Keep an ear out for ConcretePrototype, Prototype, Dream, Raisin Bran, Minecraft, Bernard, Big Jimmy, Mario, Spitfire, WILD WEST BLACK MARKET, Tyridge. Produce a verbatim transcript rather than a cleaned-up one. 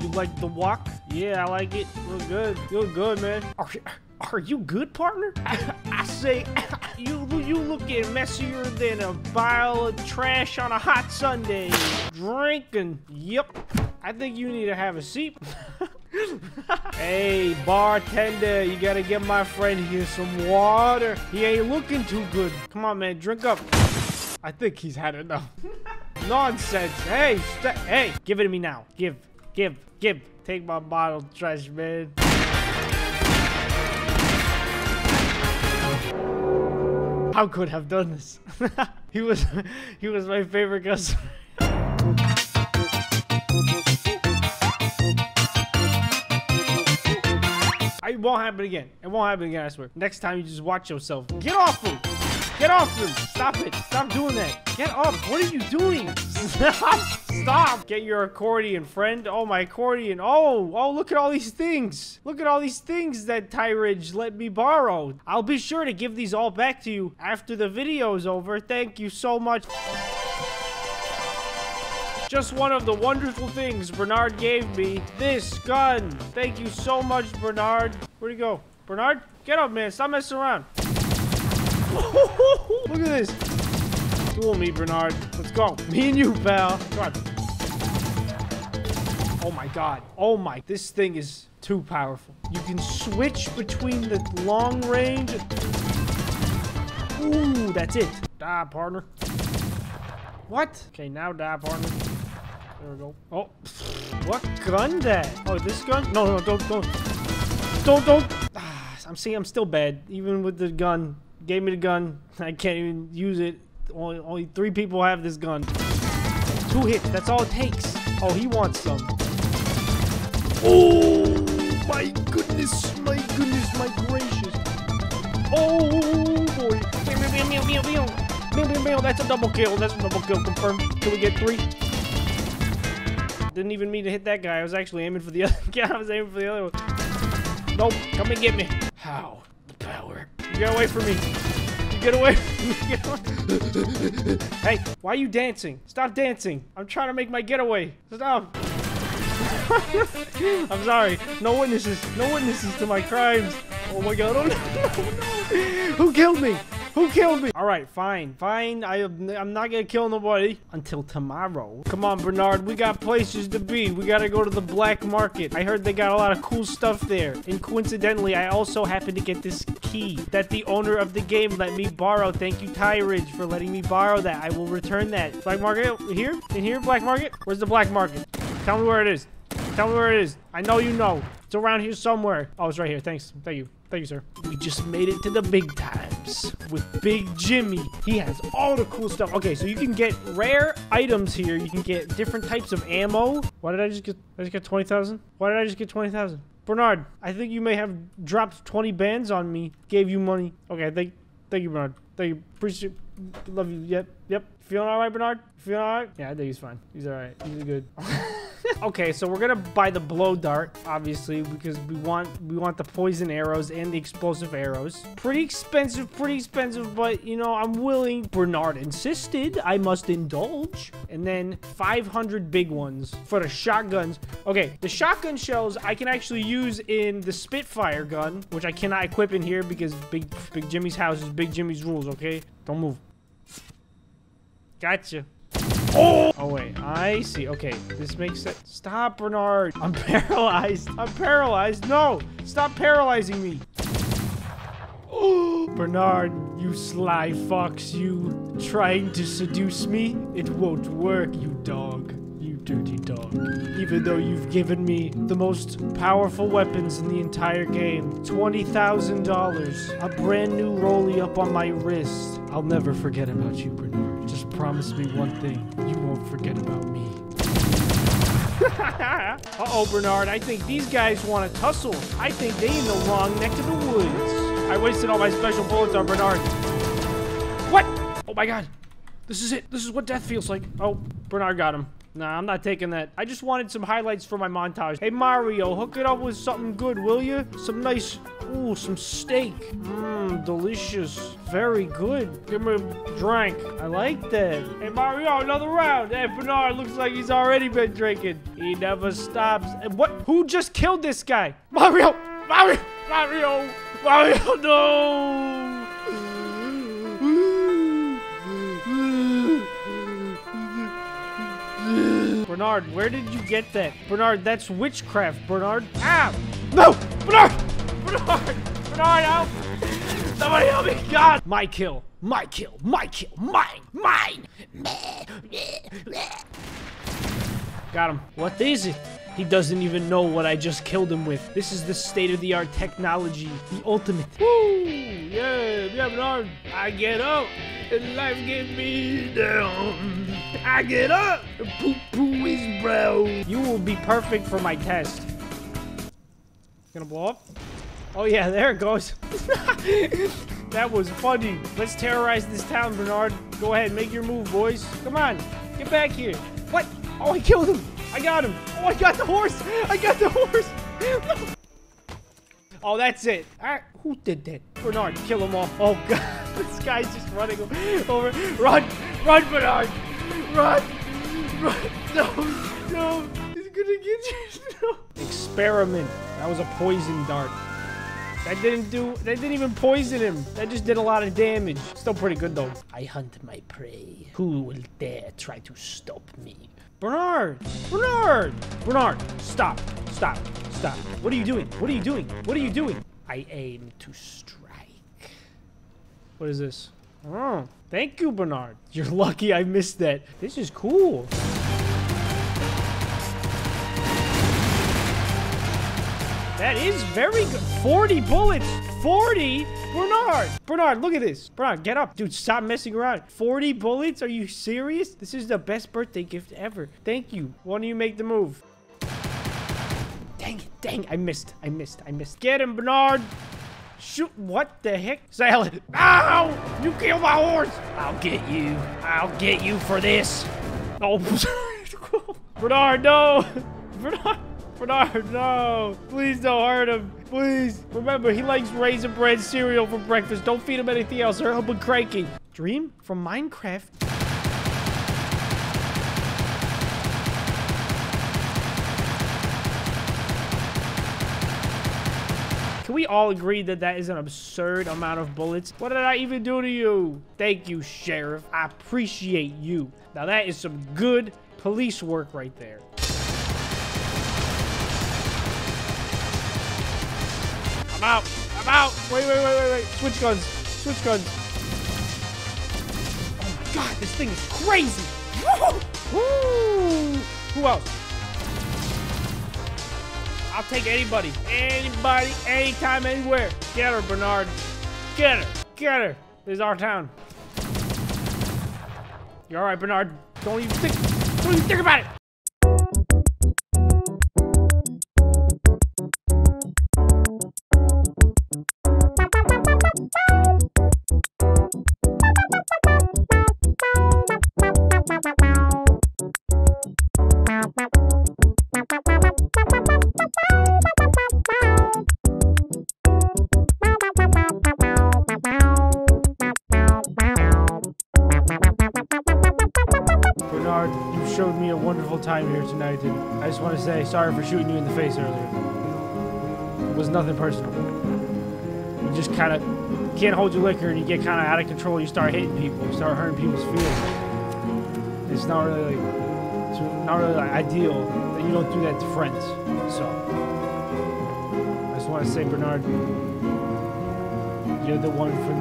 You like the walk? Yeah, I like it. Look good. Look good, man. Are you, are you good, partner? I, I say, you you looking messier than a pile of trash on a hot Sunday. Drinking. Yep. I think you need to have a seat. Hey, bartender, you gotta get my friend here some water. He ain't looking too good. Come on, man, drink up. I think he's had enough. Nonsense. Hey, hey, give it to me now. Give, give, give. Take my bottle, trash man. How could have done this? He was, he was my favorite customer. It won't happen again. It won't happen again, I swear. Next time, you just watch yourself. Get off him! Get off him! Stop it! Stop doing that! Get off! What are you doing? Stop! Stop! Get your accordion, friend. Oh, my accordion. Oh! Oh, look at all these things! Look at all these things that Tyridge let me borrow. I'll be sure to give these all back to you after the video's over. Thank you so much. Just one of the wonderful things Bernard gave me. This gun. Thank you so much, Bernard. Where'd he go? Bernard? Get up, man. Stop messing around. Look at this. Duel me, Bernard. Let's go. Me and you, pal. Come on. Oh, my God. Oh, my. This thing is too powerful. You can switch between the long range. Ooh, that's it. Die, partner. What? Okay, now die, partner. There we go. Oh, what gun that? Oh, this gun? No, no, don't, don't, don't, don't. Ah, I'm seeing I'm still bad, even with the gun. Gave me the gun. I can't even use it. Only, only three people have this gun. Two hits. That's all it takes. Oh, he wants some. Oh, my goodness, my goodness, my gracious. Oh boy. Meow, meow, meow, meow, meow, meow. That's a double kill. That's a double kill confirmed. Can we get three? Didn't even mean to hit that guy. I was actually aiming for the other guy. I was aiming for the other one. Nope. Come and get me. How? The power. You get away from me. You get away from me. Get away. Hey, why are you dancing? Stop dancing. I'm trying to make my getaway. Stop. I'm sorry. No witnesses. No witnesses to my crimes. Oh my God. Oh no. No, no. Who killed me? Who killed me? All right, fine, fine. I, I'm not gonna kill nobody until tomorrow. Come on, Bernard. We got places to be. We gotta go to the black market. I heard they got a lot of cool stuff there. And coincidentally, I also happened to get this key that the owner of the game let me borrow. Thank you, Tyridge, for letting me borrow that. I will return that. Black market here? In here, black market? Where's the black market? Tell me where it is. Tell me where it is. I know you know. It's around here somewhere. Oh, it's right here. Thanks. Thank you. Thank you, sir. We just made it to the big times with Big Jimmy. He has all the cool stuff. Okay, so you can get rare items here. You can get different types of ammo. Why did I just get... I just got twenty thousand? Why did I just get twenty thousand? Bernard, I think you may have dropped twenty bands on me. Gave you money. Okay, thank, thank you, Bernard. Thank you. Appreciate it. Love you. Yep. Yep. Feeling all right, Bernard? Feeling all right? Yeah, I think he's fine. He's all right. He's good. Okay, so we're gonna buy the blow dart, obviously, because we want we want the poison arrows and the explosive arrows. Pretty expensive, pretty expensive, but you know, I'm willing. Bernard insisted I must indulge. And then five hundred big ones for the shotguns. Okay, the shotgun shells I can actually use in the Spitfire gun, which I cannot equip in here because Big Big Jimmy's house is Big Jimmy's rules, okay? Don't move. Gotcha. Oh! Oh, wait. I see. Okay. This makes sense. Stop, Bernard. I'm paralyzed. I'm paralyzed. No! Stop paralyzing me. Oh! Bernard, you sly fox. You trying to seduce me? It won't work, you dog. You dirty dog. Even though you've given me the most powerful weapons in the entire game. twenty thousand dollars. A brand new rollie up on my wrist. I'll never forget about you, Bernard. Just promise me one thing. You won't forget about me. Uh-oh, Bernard. I think these guys want to tussle. I think they in the wrong neck of the woods. I wasted all my special bullets on Bernard. What? Oh, my God. This is it. This is what death feels like. Oh, Bernard got him. Nah, I'm not taking that. I just wanted some highlights for my montage. Hey, Mario, hook it up with something good, will you? Some nice... Ooh, some steak. Mmm, delicious. Very good. Give me a drink. I like that. Hey, Mario, another round. Hey, Bernard looks like he's already been drinking. He never stops. And what? Who just killed this guy? Mario! Mario! Mario! Mario, no! Bernard, where did you get that? Bernard, that's witchcraft, Bernard. Ah! No! Bernard! Bernard! Bernard, help! Somebody help me! God! My kill. My kill. My kill. Mine! Mine! Got him. What is it? He doesn't even know what I just killed him with. This is the state-of-the-art technology. The ultimate. Woo! Yeah, yeah, Bernard. I get up and life gets me down. I get up! Poo-poo is brown. You will be perfect for my test. Gonna blow up? Oh yeah, there it goes. That was funny. Let's terrorize this town, Bernard. Go ahead, make your move, boys. Come on, get back here. What? Oh, I killed him. I got him. Oh, I got the horse. I got the horse. Oh, that's it. All right, who did that? Bernard, kill him all. Oh God, this guy's just running over. Run, run, Bernard. Run! Run! No! No! He's gonna get you! No! Experiment. That was a poison dart. That didn't do- that didn't even poison him. That just did a lot of damage. Still pretty good though. I hunt my prey. Who will dare try to stop me? Bernard! Bernard! Bernard! Stop! Stop! Stop! What are you doing? What are you doing? What are you doing? I aim to strike. What is this? Oh. Thank you, Bernard. You're lucky I missed that. This is cool. That is very good. forty bullets. forty? Bernard. Bernard, look at this. Bernard, get up. Dude, stop messing around. forty bullets? Are you serious? This is the best birthday gift ever. Thank you. Why don't you make the move? Dang it. Dang. I missed. I missed. I missed. Get him, Bernard. Shoot, what the heck? Salad. Ow! You killed my horse! I'll get you. I'll get you for this. Oh, Bernard, no! Bernard, Bernard, no! Please don't hurt him. Please. Remember, he likes Raisin Bran cereal for breakfast. Don't feed him anything else or he'll be cranky. Dream from Minecraft. Can we all agree that that is an absurd amount of bullets? What did I even do to you? Thank you, Sheriff. I appreciate you. Now that is some good police work right there. I'm out. I'm out. Wait, wait, wait, wait, wait. Switch guns. Switch guns. Oh my God, this thing is crazy. Woo! Woo! Who else? I'll take anybody, anybody, anytime, anywhere. Get her, Bernard. Get her. Get her. This is our town. You're all right, Bernard. Don't even think. Don't even think about it. Showed me a wonderful time here tonight, and I just want to say sorry for shooting you in the face earlier. It was nothing personal. You just kind of can't hold your liquor, and you get kind of out of control. You start hitting people, you start hurting people's feelings. It's not really, like, it's not really like ideal that you don't do that to friends. So I just want to say, Bernard, you're the one for me.